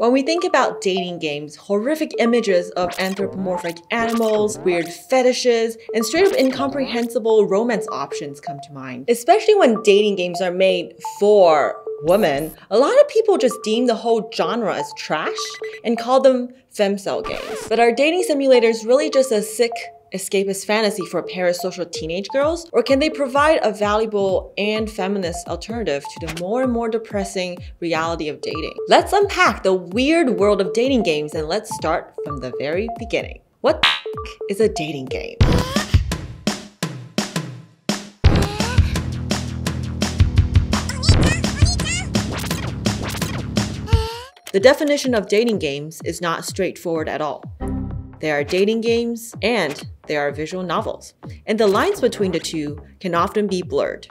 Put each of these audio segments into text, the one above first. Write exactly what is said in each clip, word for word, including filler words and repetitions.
When we think about dating games, horrific images of anthropomorphic animals, weird fetishes, and straight-up incomprehensible romance options come to mind. Especially when dating games are made for women, a lot of people just deem the whole genre as trash and call them femcel games. But are dating simulators really just a sick escapist fantasy for parasocial teenage girls? Or can they provide a valuable and feminist alternative to the more and more depressing reality of dating? Let's unpack the weird world of dating games, and let's start from the very beginning. What the f is a dating game? The definition of dating games is not straightforward at all. There are dating games and there are visual novels, and the lines between the two can often be blurred.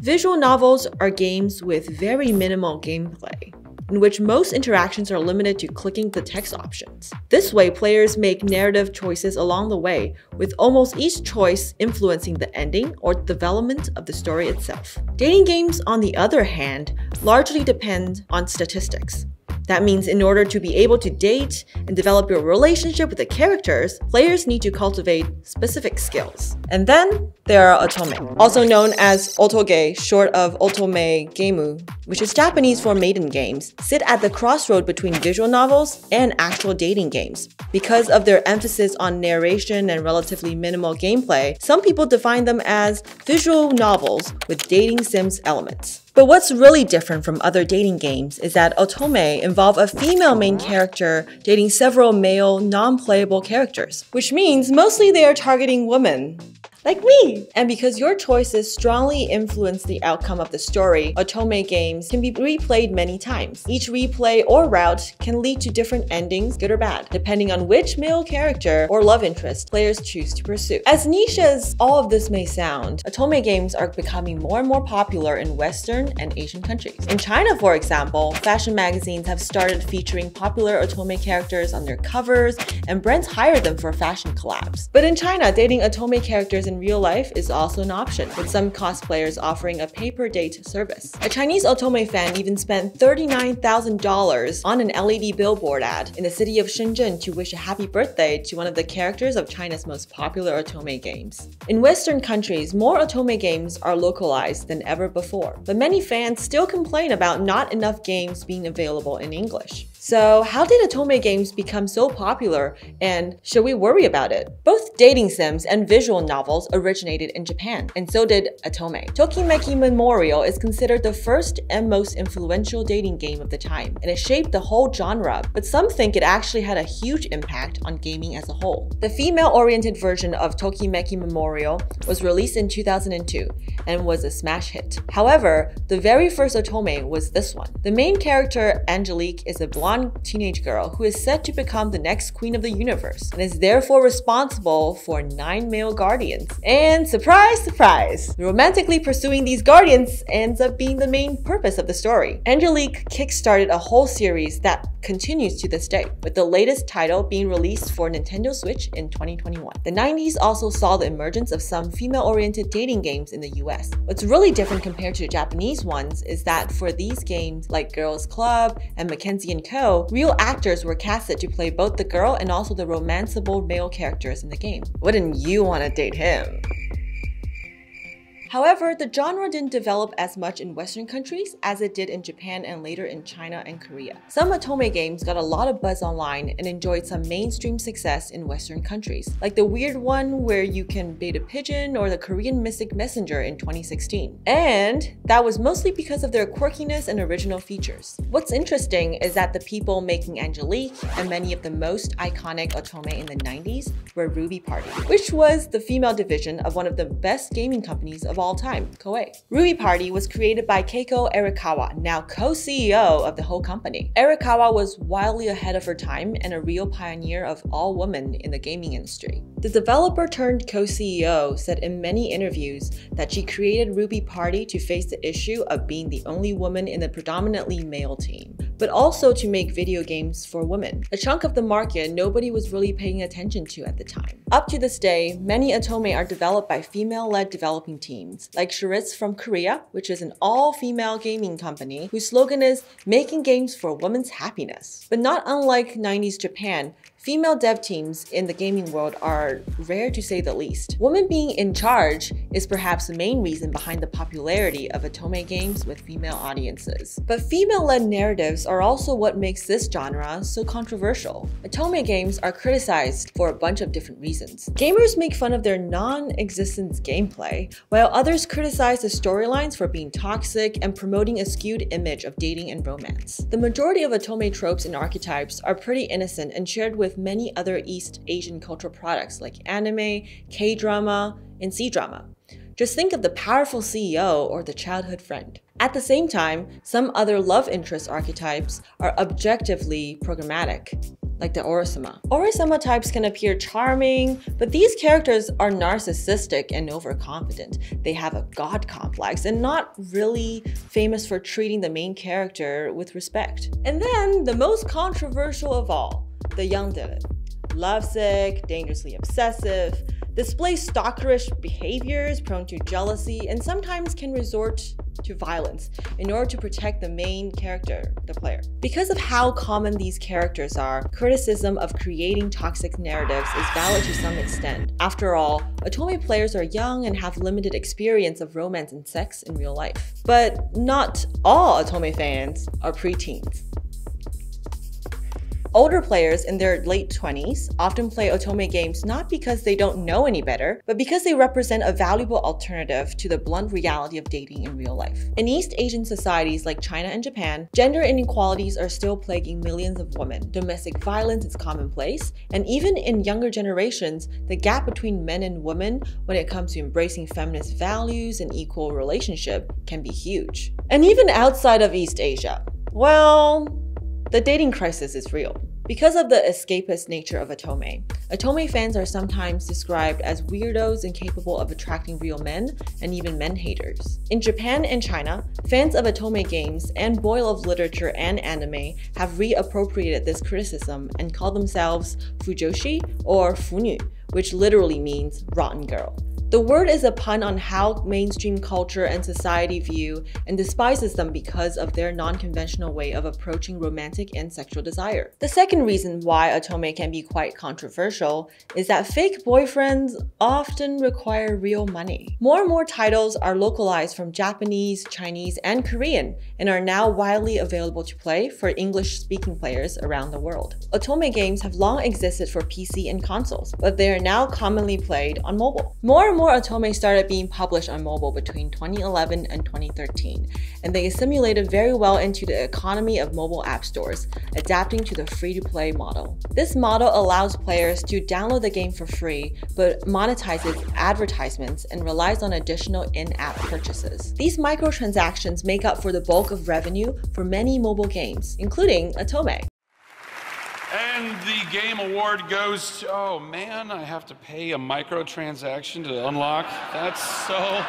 Visual novels are games with very minimal gameplay, in which most interactions are limited to clicking the text options. This way, players make narrative choices along the way, with almost each choice influencing the ending or development of the story itself. Dating games, on the other hand, largely depend on statistics. That means in order to be able to date and develop your relationship with the characters, players need to cultivate specific skills. And then there are otome, also known as otoge, short of otome geimu, which is Japanese for maiden games, sit at the crossroad between visual novels and actual dating games. Because of their emphasis on narration and relatively minimal gameplay, some people define them as visual novels with dating sims elements. But what's really different from other dating games is that otome involve a female main character dating several male, non-playable characters, which means mostly they are targeting women. Like me! And because your choices strongly influence the outcome of the story, otome games can be replayed many times. Each replay or route can lead to different endings, good or bad, depending on which male character or love interest players choose to pursue. As niche as all of this may sound, otome games are becoming more and more popular in Western and Asian countries. In China, for example, fashion magazines have started featuring popular otome characters on their covers, and brands hire them for fashion collabs. But in China, dating otome characters in real life is also an option, with some cosplayers offering a pay-per-date service. A Chinese otome fan even spent thirty-nine thousand dollars on an L E D billboard ad in the city of Shenzhen to wish a happy birthday to one of the characters of China's most popular otome games. In Western countries, more otome games are localized than ever before, but many fans still complain about not enough games being available in English. So how did otome games become so popular, and should we worry about it? Both dating sims and visual novels originated in Japan, and so did otome. Tokimeki Memorial is considered the first and most influential dating game of the time, and it shaped the whole genre, but some think it actually had a huge impact on gaming as a whole. The female-oriented version of Tokimeki Memorial was released in two thousand two and was a smash hit. However, the very first otome was this one. The main character, Angelique, is a blonde teenage girl who is said to become the next queen of the universe and is therefore responsible for nine male guardians. And surprise, surprise, romantically pursuing these guardians ends up being the main purpose of the story. Angelique kickstarted a whole series that continues to this day, with the latest title being released for Nintendo Switch in twenty twenty-one. The nineties also saw the emergence of some female-oriented dating games in the U S. What's really different compared to the Japanese ones is that for these games like Girls Club and Mackenzie and Co, real actors were casted to play both the girl and also the romanceable male characters in the game. Wouldn't you want to date him? However, the genre didn't develop as much in Western countries as it did in Japan and later in China and Korea. Some otome games got a lot of buzz online and enjoyed some mainstream success in Western countries, like the weird one where you can bait a pigeon or the Korean Mystic Messenger in twenty sixteen. And that was mostly because of their quirkiness and original features. What's interesting is that the people making Angelique and many of the most iconic otome in the nineties were Ruby Party, which was the female division of one of the best gaming companies of all time, Koei. Ruby Party was created by Keiko Arakawa, now co-C E O of the whole company. Arakawa was wildly ahead of her time and a real pioneer of all women in the gaming industry. The developer turned co-C E O said in many interviews that she created Ruby Party to face the issue of being the only woman in the predominantly male team. but also to make video games for women, a chunk of the market nobody was really paying attention to at the time. Up to this day, many otome are developed by female-led developing teams, like Cheritz from Korea, which is an all-female gaming company whose slogan is making games for women's happiness. But not unlike nineties Japan, female dev teams in the gaming world are rare to say the least. Women being in charge is perhaps the main reason behind the popularity of otome games with female audiences. But female-led narratives are also what makes this genre so controversial. Otome games are criticized for a bunch of different reasons. Gamers make fun of their non-existent gameplay, while others criticize the storylines for being toxic and promoting a skewed image of dating and romance. The majority of otome tropes and archetypes are pretty innocent and shared with many other East Asian cultural products like anime, K-drama, and C-drama. Just think of the powerful C E O or the childhood friend. At the same time, some other love interest archetypes are objectively programmatic, like the Orisama. Orisama types can appear charming, but these characters are narcissistic and overconfident. They have a god complex and not really famous for treating the main character with respect. And then the most controversial of all, the young devil. Lovesick, dangerously obsessive, display stalkerish behaviors, prone to jealousy, and sometimes can resort to violence in order to protect the main character, the player. Because of how common these characters are, criticism of creating toxic narratives is valid to some extent. After all, otome players are young and have limited experience of romance and sex in real life. But not all otome fans are preteens. Older players in their late twenties often play otome games not because they don't know any better, but because they represent a valuable alternative to the blunt reality of dating in real life. In East Asian societies like China and Japan, gender inequalities are still plaguing millions of women. Domestic violence is commonplace, and even in younger generations, the gap between men and women when it comes to embracing feminist values and equal relationship can be huge. And even outside of East Asia, well, the dating crisis is real. Because of the escapist nature of otome, otome fans are sometimes described as weirdos incapable of attracting real men and even men haters. In Japan and China, fans of otome games and boy love literature and anime have reappropriated this criticism and call themselves fujoshi or funyu, which literally means rotten girl. The word is a pun on how mainstream culture and society view and despises them because of their non-conventional way of approaching romantic and sexual desire. The second reason why otome can be quite controversial is that fake boyfriends often require real money. More and more titles are localized from Japanese, Chinese, and Korean and are now widely available to play for English-speaking players around the world. Otome games have long existed for P C and consoles, but they are now commonly played on mobile. More and more otome started being published on mobile between twenty eleven and twenty thirteen, and they assimilated very well into the economy of mobile app stores, adapting to the free-to-play model. This model allows players to download the game for free, but monetizes advertisements and relies on additional in-app purchases. These microtransactions make up for the bulk of revenue for many mobile games, including otome. And the game award goes to, oh man, I have to pay a microtransaction to unlock. That's so...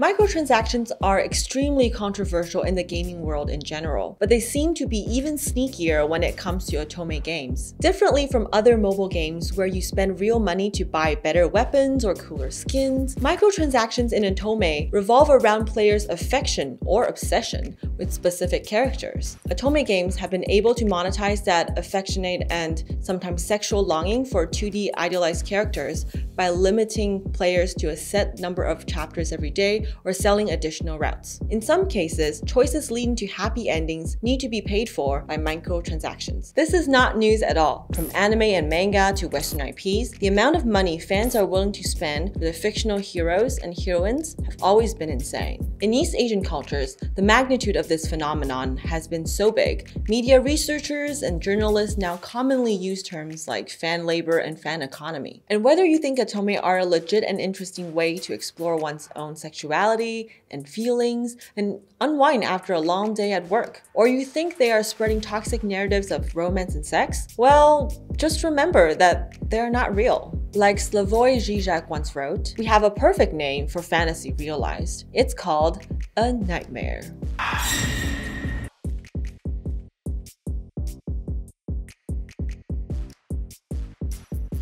Microtransactions are extremely controversial in the gaming world in general, but they seem to be even sneakier when it comes to otome games. Differently from other mobile games where you spend real money to buy better weapons or cooler skins, microtransactions in otome revolve around players' affection or obsession with specific characters. Otome games have been able to monetize that affectionate and sometimes sexual longing for two D idealized characters by limiting players to a set number of chapters every day or selling additional routes. In some cases, choices leading to happy endings need to be paid for by microtransactions. This is not news at all. From anime and manga to Western I Ps, the amount of money fans are willing to spend for their fictional heroes and heroines have always been insane. In East Asian cultures, the magnitude of this phenomenon has been so big, media researchers and journalists now commonly use terms like fan labor and fan economy. And whether you think otome are a legit and interesting way to explore one's own sexuality, sexuality and feelings and unwind after a long day at work, or you think they are spreading toxic narratives of romance and sex, well, just remember that they're not real. Like Slavoj Žižek once wrote, we have a perfect name for fantasy realized. It's called a nightmare.